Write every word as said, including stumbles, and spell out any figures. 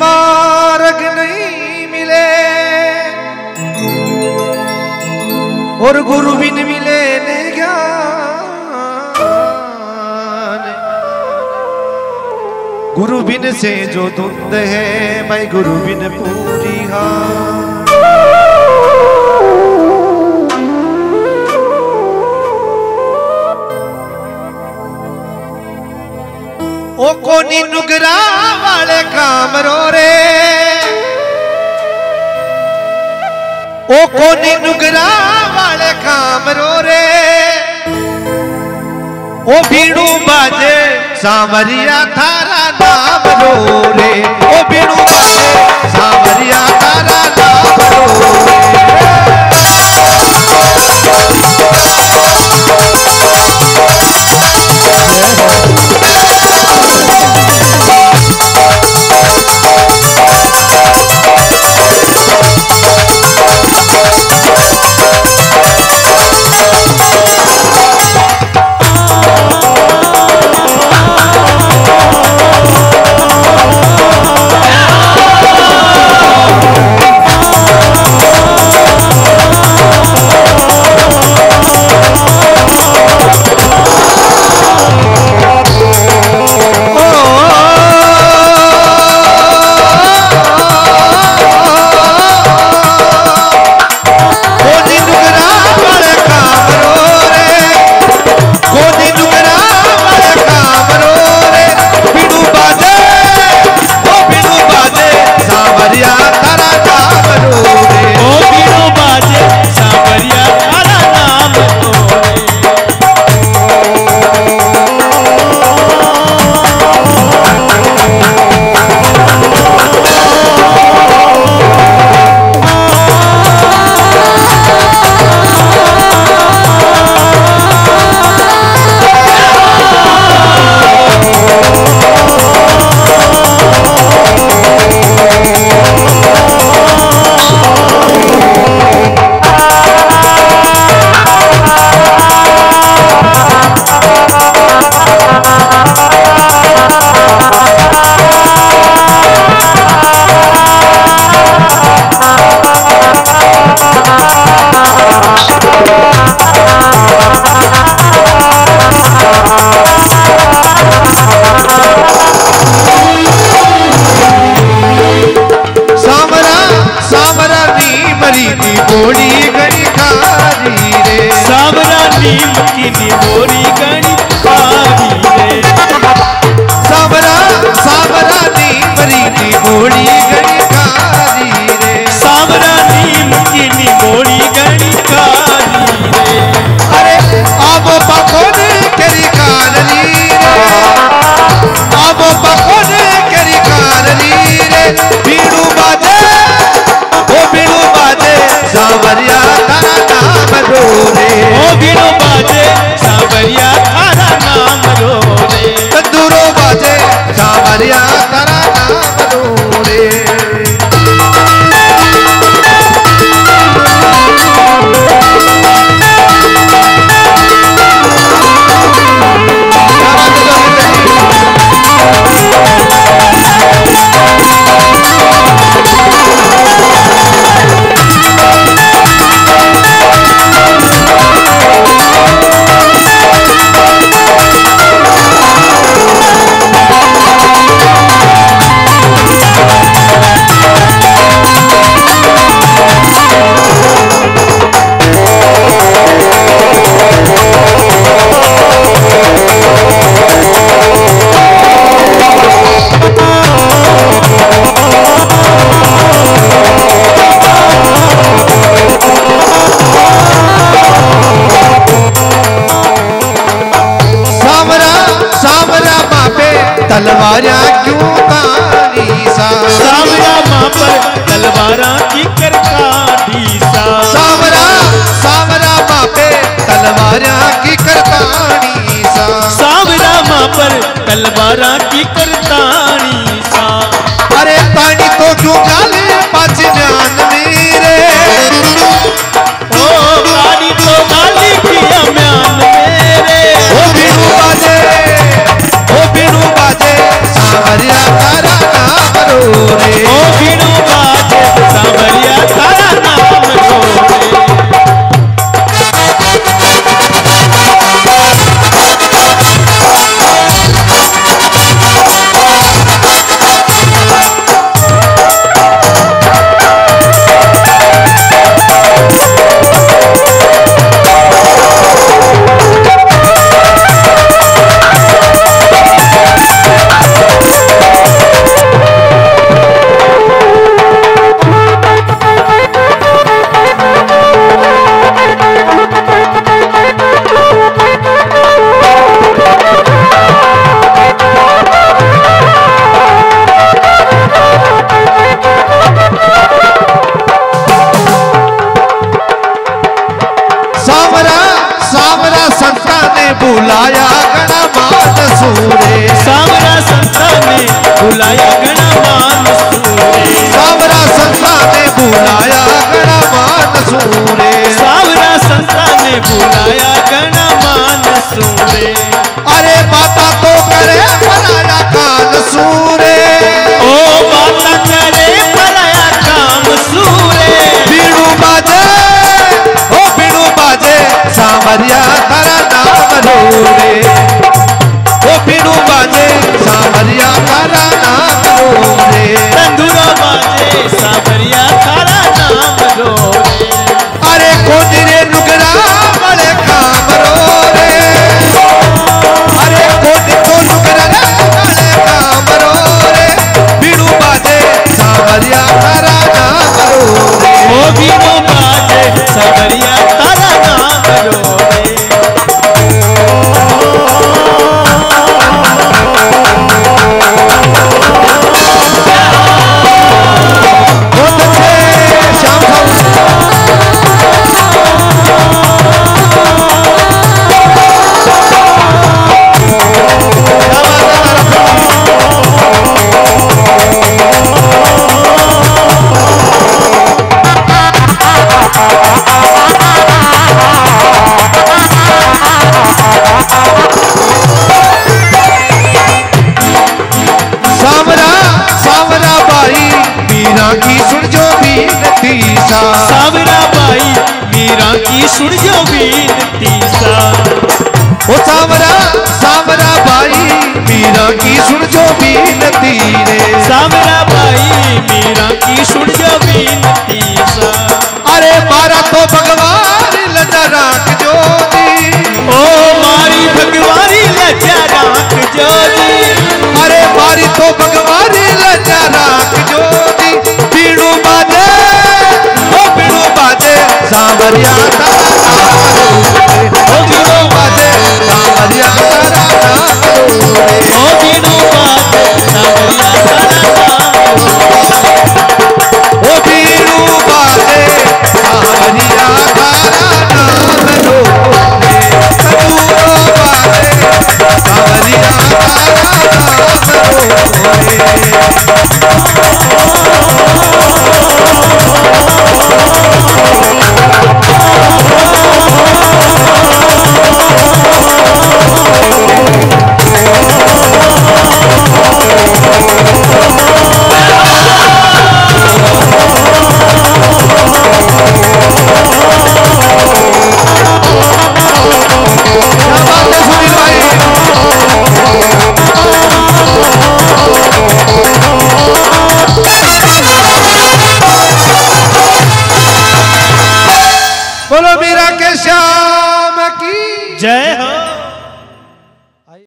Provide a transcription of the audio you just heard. मार्ग नहीं मिले और गुरु बिन मिले ने ज्ञान। गुरु बिन से जो धुंध है भाई गुरु बिन पूरी हां। ओ कोनी नुगरा वाले काम रो रे, ओ कोनी नुगरा वाले काम रो रे। ओ वीणो बाजे साँवरिया थारा नाम रो रे, ओ वीणो बाजे साँवरिया थारा नाम रो रे। तलवारा क्यों तानी सा, सावरा माँ पर तलवारा की कर काटी सा। सावरा सावरा माँ पे तलवारा की कर तानी सा, सावरा माँ पर तलवारा की कर तानी सा। अरे तानी तो क्यों डाले पाँच जान मेरे, ओ तानी तो डाली किया म्यान मेरे। ओ वीणो बाजे, ओ वीणो बाजे साँवरिया थारा नाम रो रे। बुलाया गणा मानसूरे, साँवरा संस्था ने बुलाया गणा मानसूरे, साँवरा संस्था ने बुलाया गणा मानसूरे। अरे बाता तो करे भलाया काम सूरे, ओ बाता करे भलाया काम सूरे। वीणो बाजे ओ वीणो बाजे साँवरिया तारा नाम धोरे, ओ वीणो बाजे साँवरिया तारा नाम धोरे। तंदूरा बाजे साँवरिया तारा नाम धोरे, अरे खोदी रे नुकरा बड़े काम रोरे, अरे खोदी तो नुकरा बड़े काम रोरे। वीणो बाजे साँवरिया तारा नाम धोरे, ओ वीणो बाजे साँवरिया तारा नाम धोरे। साँवरा भाई मीरा की सुन जो विनती सा, ओ साँवरा साँवरा भाई मीरा की सुन जो विनती रे, साँवरा भाई मीरा की सुन जो विनती सा। अरे मारा तो भगवान लजा राख जोदी, ओ मारी भगवानी लजा राख जोदी, अरे मारी तो भगवानी लजा राख जोदी। वीणो बाजे साँवरिया तारा नाम धोरे, ओ वीणो बाजे साँवरिया तारा नाम धोरे, ओ वीणो बाजे साँवरिया तारा नाम धोरे, ओ वीणो बाजे साँवरिया तारा नाम धोरे। तंदूरा बाजे साँवरिया तारा नाम धोरे। बोलो मीरा के श्याम की जय हो।